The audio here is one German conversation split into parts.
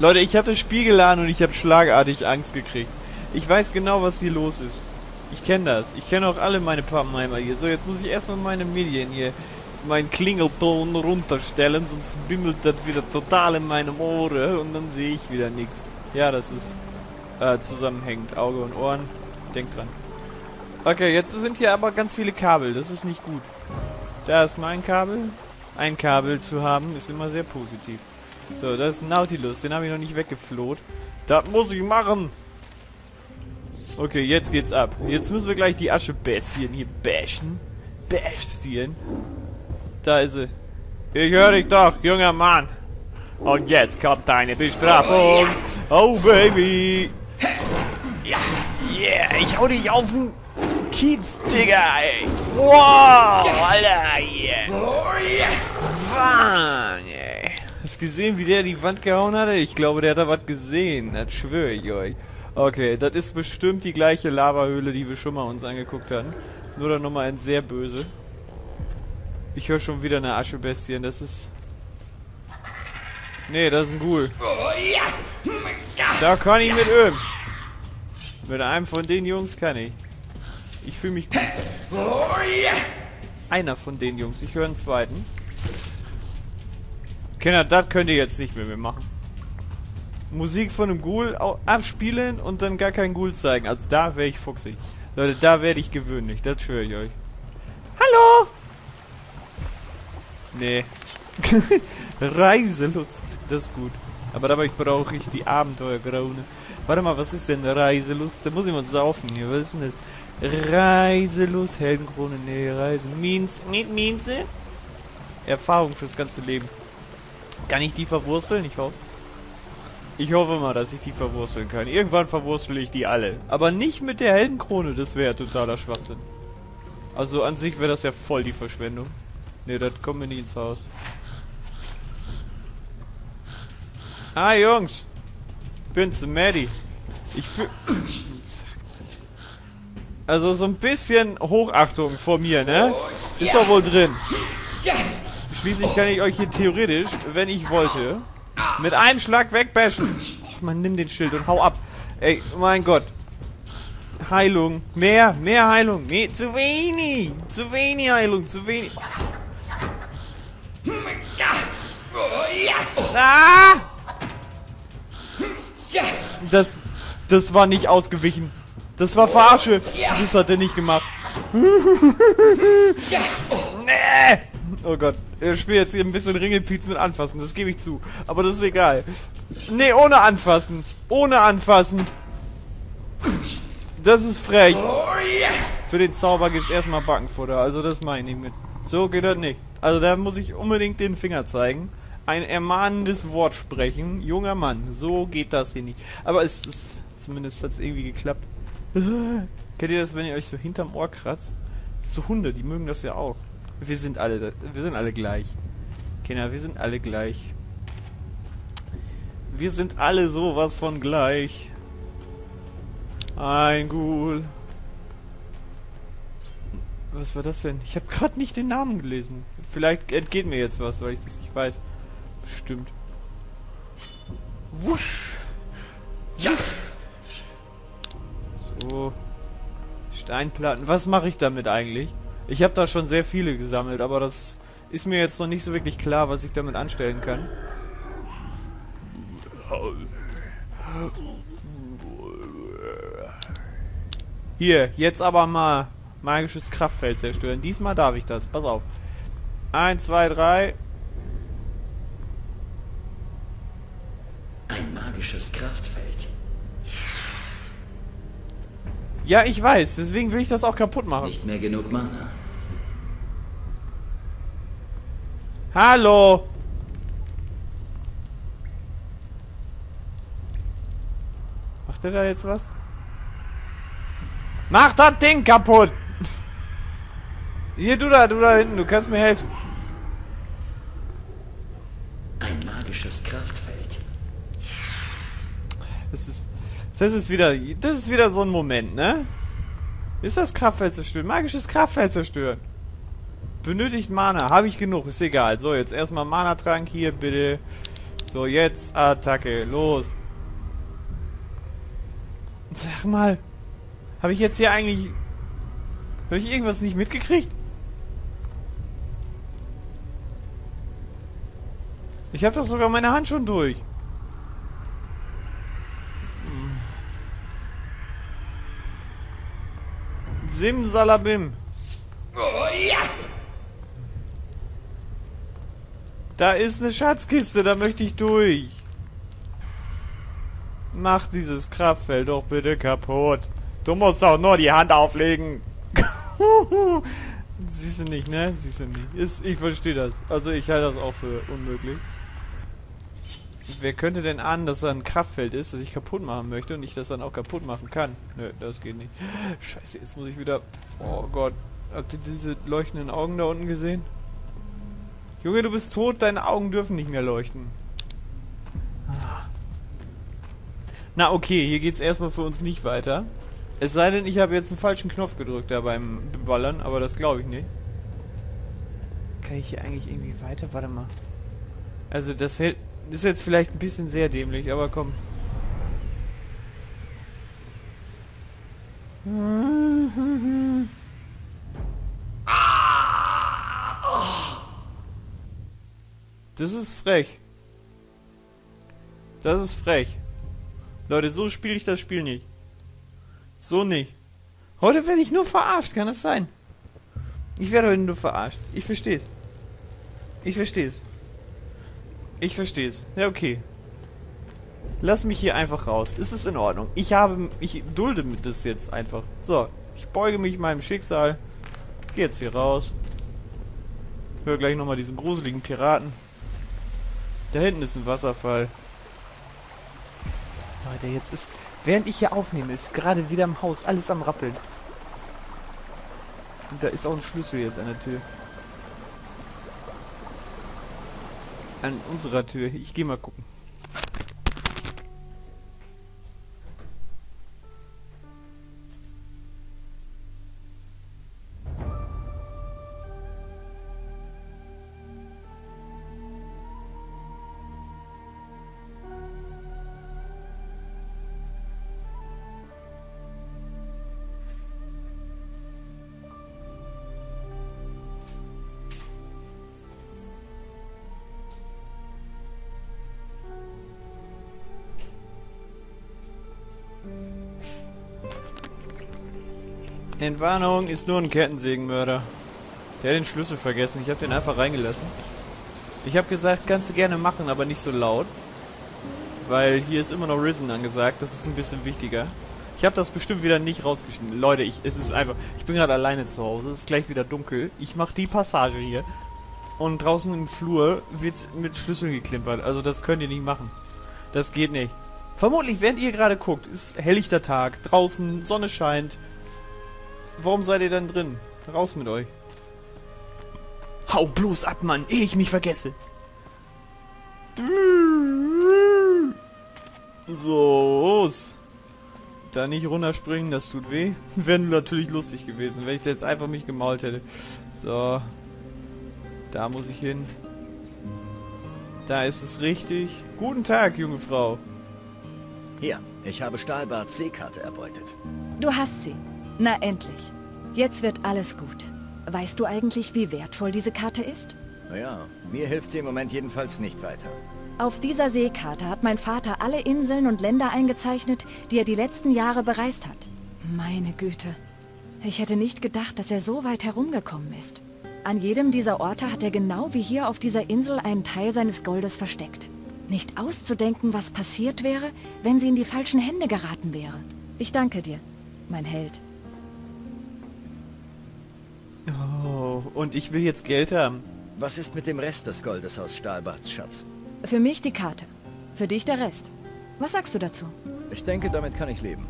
Leute, ich habe das Spiel geladen und ich habe schlagartig Angst gekriegt. Ich weiß genau, was hier los ist. Ich kenne das. Ich kenne auch alle meine Pappenheimer hier. So, jetzt muss ich erstmal meine Medien hier, meinen Klingelton runterstellen, sonst bimmelt das wieder total in meinem Ohr und dann sehe ich wieder nichts. Ja, das ist zusammenhängend. Auge und Ohren. Denkt dran. Okay, jetzt sind hier aber ganz viele Kabel. Das ist nicht gut. Da ist mein Kabel. Ein Kabel zu haben, ist immer sehr positiv. So, das ist ein Nautilus. Den habe ich noch nicht weggefloht. Das muss ich machen! Okay, jetzt geht's ab. Jetzt müssen wir gleich die Aschebässchen hier bashen. Bäschchen. Da ist sie. Ich höre dich doch, junger Mann. Und jetzt kommt deine Bestrafung. Oh, Baby. Ja, yeah. Ich hau dich auf den Kiez, Digga, ey. Wow, Alter, yeah. Wahnsinn, ey. Hast du gesehen, wie der die Wand gehauen hatte? Ich glaube, der hat da was gesehen. Das schwöre ich euch. Okay, das ist bestimmt die gleiche Lavahöhle, die wir schon mal uns angeguckt hatten. Nur dann nochmal ein sehr böse. Ich höre schon wieder eine Aschebestie. Das ist... Nee, das ist ein Ghoul. Da kann ich mit Öl. Mit einem von den Jungs kann ich. Ich fühle mich gut. Einer von den Jungs. Ich höre einen zweiten. Kinder, das könnt ihr jetzt nicht mit mir machen. Musik von einem Ghoul abspielen und dann gar keinen Ghoul zeigen. Also da wäre ich fuchsig. Leute, da werde ich gewöhnlich. Das schwöre ich euch. Hallo! Nee. Reiselust. Das ist gut. Aber dabei brauche ich die Abenteuergraune. Warte mal, was ist denn Reiselust? Da muss ich mal saufen hier. Was ist denn das? Reiselust. Heldenkrone. Nee, Reise. Minze. Mit Minze. Erfahrung fürs ganze Leben. Kann ich die verwursteln? Ich hoffe. Ich hoffe mal, dass ich die verwursteln kann. Irgendwann verwurstel ich die alle. Aber nicht mit der Heldenkrone, das wäre ja totaler Schwachsinn. Also an sich wäre das ja voll die Verschwendung. Ne, das kommt mir nicht ins Haus. Ah, Jungs. Bin's, Maddie. Ich fühl... Also so ein bisschen Hochachtung vor mir, ne? Ist doch wohl drin. Schließlich kann ich euch hier theoretisch, wenn ich wollte... Mit einem Schlag wegbashen. Och, man, nimm den Schild und hau ab. Ey, mein Gott. Heilung. Mehr Heilung. Nee, zu wenig. Zu wenig Heilung, zu wenig. Oh. Ah! Das war nicht ausgewichen. Das war Verarsche. Das hat er nicht gemacht. Nee! Oh Gott, ich spiele jetzt hier ein bisschen Ringelpiez mit Anfassen, das gebe ich zu. Aber das ist egal. Nee, ohne Anfassen. Ohne Anfassen. Das ist frech. Für den Zauber gibt es erstmal Backenfutter, also das mache ich nicht mit. So geht das nicht. Also da muss ich unbedingt den Finger zeigen. Ein ermahnendes Wort sprechen. Junger Mann, so geht das hier nicht. Aber es ist, zumindest hat es irgendwie geklappt. Kennt ihr das, wenn ihr euch so hinterm Ohr kratzt? So Hunde, die mögen das ja auch. Wir sind alle gleich. Kinder, wir sind alle gleich. Wir sind alle sowas von gleich. Ein Ghoul. Was war das denn? Ich habe gerade nicht den Namen gelesen. Vielleicht entgeht mir jetzt was, weil ich das nicht weiß. Bestimmt. Wusch. Wusch. So. Steinplatten. Was mache ich damit eigentlich? Ich habe da schon sehr viele gesammelt, aber das ist mir jetzt noch nicht so wirklich klar, was ich damit anstellen kann. Hier, jetzt aber mal magisches Kraftfeld zerstören. Diesmal darf ich das. Pass auf. 1, 2, 3. Ein magisches Kraftfeld. Ja, ich weiß. Deswegen will ich das auch kaputt machen. Nicht mehr genug Mana. Hallo! Macht er da jetzt was? Mach das Ding kaputt! Hier, du da hinten. Du kannst mir helfen. Ein magisches Kraftfeld. Das ist wieder so ein Moment, ne? Ist das Kraftfeld zerstören? Magisches Kraftfeld zerstören. Benötigt Mana. Habe ich genug. Ist egal. So, jetzt erstmal Mana-Trank hier, bitte. So, jetzt Attacke. Los. Sag mal. Habe ich jetzt hier eigentlich... Habe ich irgendwas nicht mitgekriegt? Ich habe doch sogar meine Hand schon durch. Simsalabim. Oh, ja. Da ist eine Schatzkiste, da möchte ich durch. Mach dieses Kraftfeld doch bitte kaputt. Du musst doch nur die Hand auflegen. Siehst du nicht, ne? Siehst du nicht. Ich verstehe das. Also ich halte das auch für unmöglich. Wer könnte denn ahnen, dass da ein Kraftfeld ist, das ich kaputt machen möchte und ich das dann auch kaputt machen kann? Nö, das geht nicht. Scheiße, jetzt muss ich wieder... Oh Gott. Habt ihr diese leuchtenden Augen da unten gesehen? Junge, du bist tot, deine Augen dürfen nicht mehr leuchten. Na okay, hier geht's erstmal für uns nicht weiter. Es sei denn, ich habe jetzt einen falschen Knopf gedrückt da beim Ballern, aber das glaube ich nicht. Kann ich hier eigentlich irgendwie weiter? Warte mal. Also das ist jetzt vielleicht ein bisschen sehr dämlich, aber komm. Das ist frech. Das ist frech. Leute, so spiele ich das Spiel nicht. So nicht. Heute werde ich nur verarscht, kann das sein? Ich werde heute nur verarscht. Ich verstehe es. Ich verstehe es. Ich verstehe es. Ja, okay. Lass mich hier einfach raus. Es ist in Ordnung. Ich dulde mir das jetzt einfach. So, ich beuge mich meinem Schicksal. Geh jetzt hier raus. Ich höre gleich nochmal diesen gruseligen Piraten. Da hinten ist ein Wasserfall. Leute, jetzt ist... Während ich hier aufnehme, ist gerade wieder im Haus alles am Rappeln. Und da ist auch ein Schlüssel jetzt an der Tür. An unserer Tür. Ich gehe mal gucken. Entwarnung, ist nur ein Kettensägenmörder. Der hat den Schlüssel vergessen. Ich habe den einfach reingelassen. Ich habe gesagt, kannst du gerne machen, aber nicht so laut. Weil hier ist immer noch Risen angesagt. Das ist ein bisschen wichtiger. Ich habe das bestimmt wieder nicht rausgeschnitten. Leute, es ist einfach... Ich bin gerade alleine zu Hause. Es ist gleich wieder dunkel. Ich mache die Passage hier. Und draußen im Flur wird mit Schlüsseln geklimpert. Also das könnt ihr nicht machen. Das geht nicht. Vermutlich, während ihr gerade guckt, ist helllichter Tag. Draußen, Sonne scheint... Warum seid ihr denn drin? Raus mit euch. Hau bloß ab, Mann, ehe ich mich vergesse. So, los. Da nicht runterspringen, das tut weh. Wäre natürlich lustig gewesen, wenn ich da jetzt einfach mich gemault hätte. So. Da muss ich hin. Da ist es richtig. Guten Tag, junge Frau. Hier, ich habe Stahlbarts Seekarte erbeutet. Du hast sie. Na endlich. Jetzt wird alles gut. Weißt du eigentlich, wie wertvoll diese Karte ist? Naja, mir hilft sie im Moment jedenfalls nicht weiter. Auf dieser Seekarte hat mein Vater alle Inseln und Länder eingezeichnet, die er die letzten Jahre bereist hat. Meine Güte. Ich hätte nicht gedacht, dass er so weit herumgekommen ist. An jedem dieser Orte hat er genau wie hier auf dieser Insel einen Teil seines Goldes versteckt. Nicht auszudenken, was passiert wäre, wenn sie in die falschen Hände geraten wäre. Ich danke dir, mein Held. Oh, und ich will jetzt Geld haben. Was ist mit dem Rest des Goldes aus Stahlbarts Schatz? Für mich die Karte. Für dich der Rest. Was sagst du dazu? Ich denke, damit kann ich leben.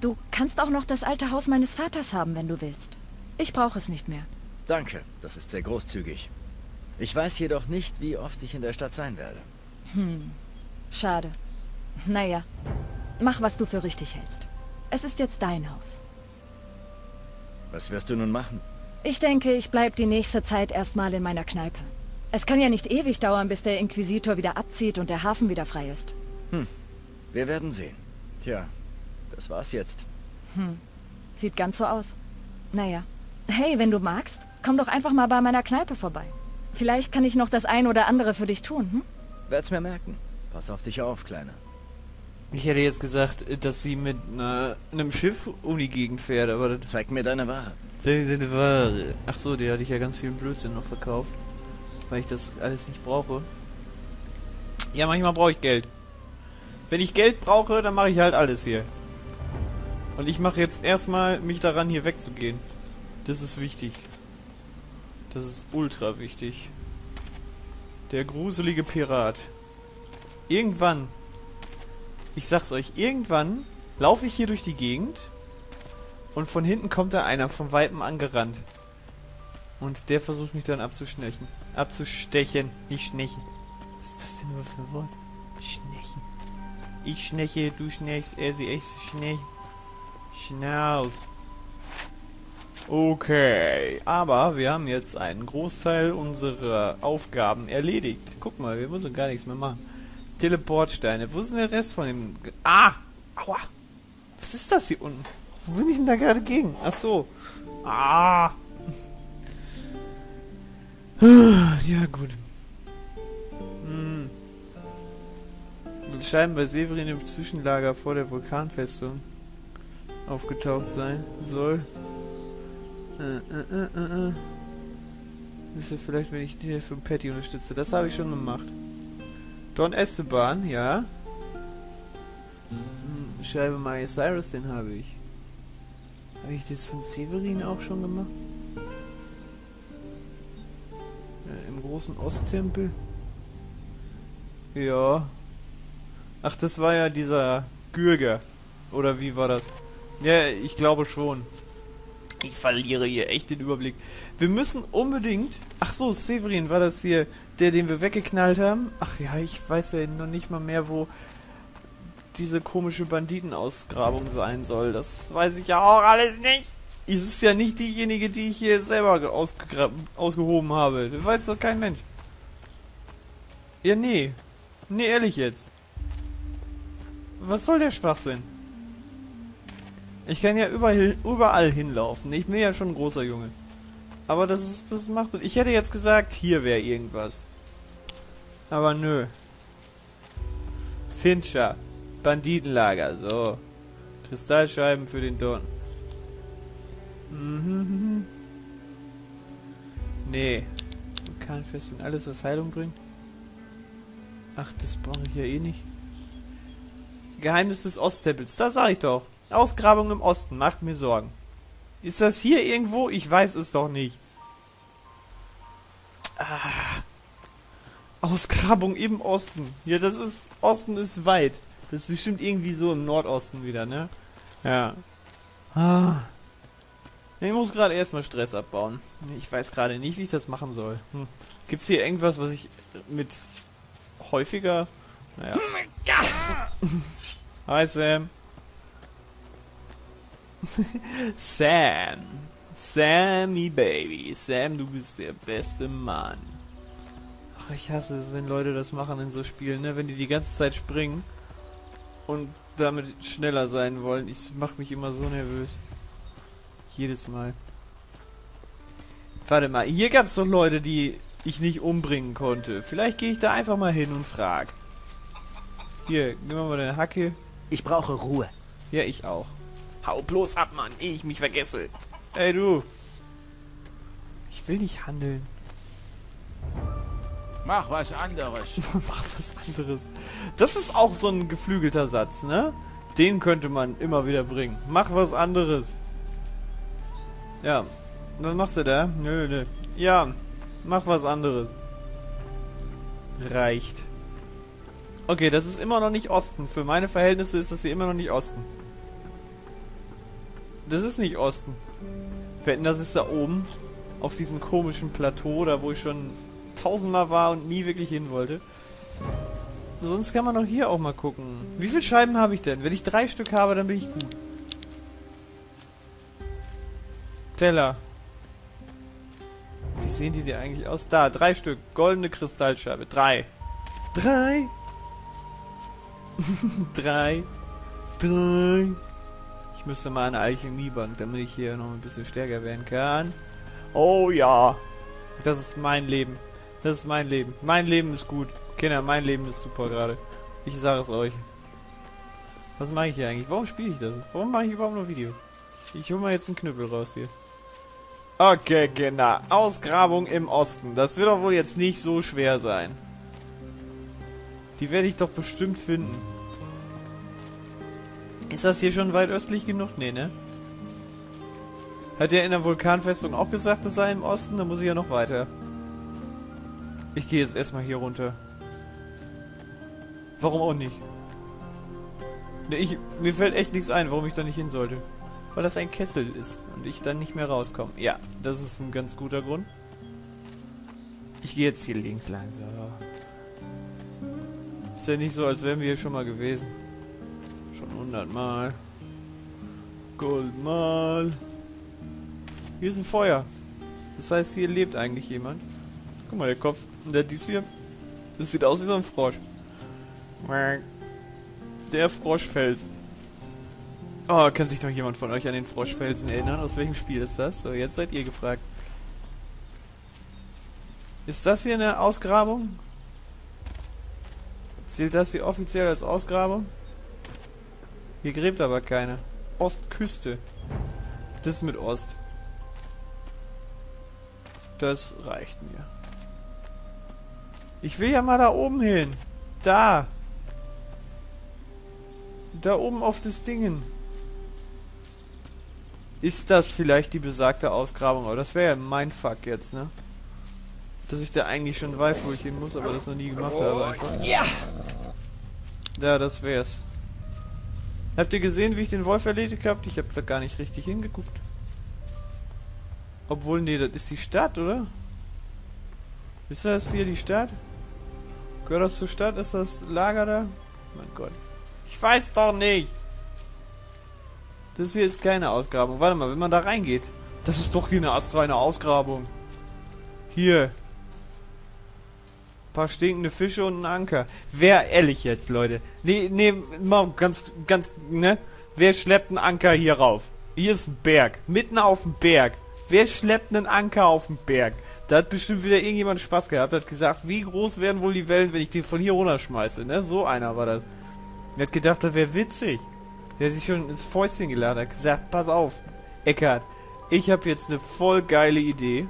Du kannst auch noch das alte Haus meines Vaters haben, wenn du willst. Ich brauche es nicht mehr. Danke, das ist sehr großzügig. Ich weiß jedoch nicht, wie oft ich in der Stadt sein werde. Schade. Naja, mach, was du für richtig hältst. Es ist jetzt dein Haus. Was wirst du nun machen? Ich denke, ich bleibe die nächste Zeit erstmal in meiner Kneipe. Es kann ja nicht ewig dauern, bis der Inquisitor wieder abzieht und der Hafen wieder frei ist. Hm. Wir werden sehen. Tja, das war's jetzt. Hm. Sieht ganz so aus. Naja. Hey, wenn du magst, komm doch einfach mal bei meiner Kneipe vorbei. Vielleicht kann ich noch das ein oder andere für dich tun, hm? Werd's mir merken. Pass auf dich auf, Kleiner. Ich hätte jetzt gesagt, dass sie mit einem Schiff um die Gegend fährt, aber... Zeig mir deine Ware. Zeig mir deine Ware. Ach so, die hatte ich ja ganz viel Blödsinn noch verkauft. Weil ich das alles nicht brauche. Ja, manchmal brauche ich Geld. Wenn ich Geld brauche, dann mache ich halt alles hier. Und ich mache jetzt erstmal mich daran, hier wegzugehen. Das ist wichtig. Das ist ultra wichtig. Der gruselige Pirat. Irgendwann, ich sag's euch, irgendwann laufe ich hier durch die Gegend und von hinten kommt da einer vom Weitem angerannt. Und der versucht mich dann abzustechen. Abzustechen, nicht schnechen. Was ist das denn nur für ein Wort? Schnechen. Ich schneche, du schnechst, er sie echt schnecht. Schnauz. Okay, aber wir haben jetzt einen Großteil unserer Aufgaben erledigt. Guck mal, wir müssen gar nichts mehr machen. Teleportsteine. Wo ist denn der Rest von dem... Ah! Aua! Was ist das hier unten? Wo bin ich denn da gerade gegen? Ach so. Ah! Ja, gut. Hm. Scheinen bei Severin im Zwischenlager vor der Vulkanfestung aufgetaucht sein soll. Müsste vielleicht, wenn ich die Hilfe von Patty unterstütze. Das habe ich schon gemacht. Don Esteban, ja. Scheibe Maya Cyrus, den habe ich. Habe ich das von Severin auch schon gemacht? Ja, im großen Osttempel? Ja. Ach, das war ja dieser Gürger. Oder wie war das? Ja, ich glaube schon. Ich verliere hier echt den Überblick. Wir müssen unbedingt... Ach so, Severin war das hier, der, den wir weggeknallt haben. Ach ja, ich weiß ja noch nicht mal mehr, wo diese komische Banditenausgrabung sein soll. Das weiß ich ja auch alles nicht. Es ist ja nicht diejenige, die ich hier selber ausgehoben habe. Das weiß doch kein Mensch. Ja, nee. Nee, ehrlich jetzt. Was soll der Schwachsinn? Ich kann ja überall hinlaufen. Ich bin ja schon ein großer Junge. Aber das ist, das macht... Ich hätte jetzt gesagt, hier wäre irgendwas. Aber nö. Fincher. Banditenlager. So. Kristallscheiben für den Don. Mhm. Nee. Vulkanfest und alles, was Heilung bringt. Ach, das brauche ich ja eh nicht. Geheimnis des Osttempels. Das sag ich doch. Ausgrabung im Osten, macht mir Sorgen. Ist das hier irgendwo? Ich weiß es doch nicht. Ah. Ausgrabung im Osten. Ja, das ist... Osten ist weit. Das ist bestimmt irgendwie so im Nordosten wieder, ne? Ja. Ah. Ich muss gerade erstmal Stress abbauen. Ich weiß gerade nicht, wie ich das machen soll. Hm. Gibt's hier irgendwas, was ich mit häufiger... Naja. Hi, Sam. Sam. Sammy Baby. Sam, du bist der beste Mann. Ach, ich hasse es, wenn Leute das machen in so Spielen, ne? Wenn die ganze Zeit springen und damit schneller sein wollen. Ich mach mich immer so nervös. Jedes Mal. Warte mal, hier gab's doch Leute, die ich nicht umbringen konnte. Vielleicht gehe ich da einfach mal hin und frag. Hier, nimm mal deine Hacke. Ich brauche Ruhe. Ja, ich auch. Hau bloß ab, Mann, ehe ich mich vergesse. Ey, du. Ich will nicht handeln. Mach was anderes. Mach was anderes. Das ist auch so ein geflügelter Satz, ne? Den könnte man immer wieder bringen. Mach was anderes. Ja. Was machst du da? Nö, nö. Ja. Mach was anderes. Reicht. Okay, das ist immer noch nicht Osten. Für meine Verhältnisse ist das hier immer noch nicht Osten. Das ist nicht Osten. Wetten, das ist da oben. Auf diesem komischen Plateau, da wo ich schon 1000-mal war und nie wirklich hin wollte. Sonst kann man doch hier auch mal gucken. Wie viele Scheiben habe ich denn? Wenn ich 3 Stück habe, dann bin ich gut. Teller. Wie sehen die denn eigentlich aus? Da, 3 Stück. Goldene Kristallscheibe. 3. 3. 3. 3. Ich müsste mal eine Alchemiebank, damit ich hier noch ein bisschen stärker werden kann. Oh ja. Das ist mein Leben. Das ist mein Leben. Mein Leben ist gut. Kinder, mein Leben ist super gerade. Ich sage es euch. Was mache ich hier eigentlich? Warum spiele ich das? Warum mache ich überhaupt noch Videos? Ich hole mal jetzt einen Knüppel raus hier. Okay, Kinder. Ausgrabung im Osten. Das wird doch wohl jetzt nicht so schwer sein. Die werde ich doch bestimmt finden. Ist das hier schon weit östlich genug? Nee, ne? Hat er in der Vulkanfestung auch gesagt, es sei im Osten? Da muss ich ja noch weiter. Ich gehe jetzt erstmal hier runter. Warum auch nicht? Ne, mir fällt echt nichts ein, warum ich da nicht hin sollte. Weil das ein Kessel ist und ich dann nicht mehr rauskomme. Ja, das ist ein ganz guter Grund. Ich gehe jetzt hier links langsam. Ist ja nicht so, als wären wir hier schon mal gewesen. Schon 100 Mal. Goldmal. Hier ist ein Feuer. Das heißt, hier lebt eigentlich jemand. Guck mal, der Kopf, der dies hier. Das sieht aus wie so ein Frosch. Der Froschfelsen. Oh, kann sich doch jemand von euch an den Froschfelsen erinnern? Aus welchem Spiel ist das? So, jetzt seid ihr gefragt. Ist das hier eine Ausgrabung? Zählt das hier offiziell als Ausgrabung? Hier gräbt aber keine. Ostküste. Das mit Ost. Das reicht mir. Ich will ja mal da oben hin. Da. Da oben auf das Dingen. Ist das vielleicht die besagte Ausgrabung? Aber das wäre ja mein Fuck jetzt, ne? Dass ich da eigentlich schon weiß, wo ich hin muss, aber das noch nie gemacht habe einfach. Ja! Da, das wär's. Habt ihr gesehen, wie ich den Wolf erledigt hab? Ich hab da gar nicht richtig hingeguckt. Obwohl, nee, das ist die Stadt, oder? Ist das hier die Stadt? Gehört das zur Stadt? Ist das Lager da? Mein Gott. Ich weiß doch nicht! Das hier ist keine Ausgrabung. Warte mal, wenn man da reingeht. Das ist doch hier eine astreine Ausgrabung. Hier. Ein paar stinkende Fische und ein Anker. Wer, ehrlich jetzt, Leute? Nee, mal ganz, ne? Wer schleppt einen Anker hier rauf? Hier ist ein Berg. Mitten auf dem Berg. Wer schleppt einen Anker auf den Berg? Da hat bestimmt wieder irgendjemand Spaß gehabt. Hat gesagt, wie groß werden wohl die Wellen, wenn ich den von hier runterschmeiße, ne? So einer war das. Und hat gedacht, das wäre witzig. Der hat sich schon ins Fäustchen geladen. Hat gesagt, pass auf, Eckart. Ich habe jetzt eine voll geile Idee.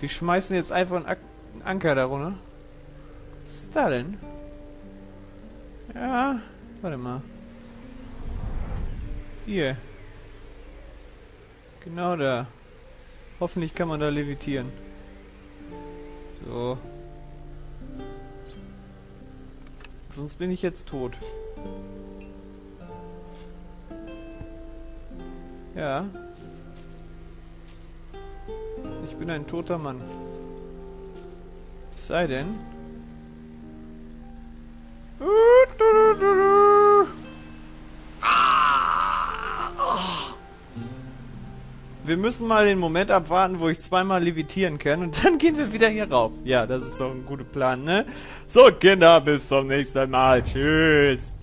Wir schmeißen jetzt einfach einen Anker da runter. Was ist da denn? Ja, warte mal. Hier. Genau da. Hoffentlich kann man da levitieren. So. Sonst bin ich jetzt tot. Ja. Ich bin ein toter Mann. Es sei denn... Wir müssen mal den Moment abwarten, wo ich zweimal levitieren kann. Und dann gehen wir wieder hier rauf. Ja, das ist doch ein guter Plan, ne? So, Kinder, bis zum nächsten Mal. Tschüss.